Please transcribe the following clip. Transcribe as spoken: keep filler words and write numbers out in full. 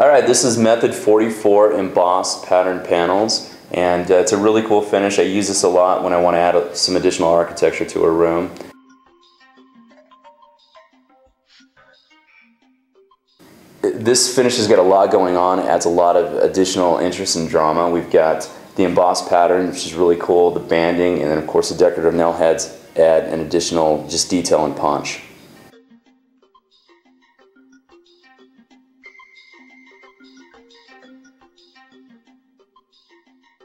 Alright, this is method forty-four, embossed pattern panels, and uh, it's a really cool finish. I use this a lot when I want to add a, some additional architecture to a room. This finish has got a lot going on, adds a lot of additional interest and drama. We've got the embossed pattern, which is really cool, the banding, and then of course the decorative nail heads add an additional just detail and punch.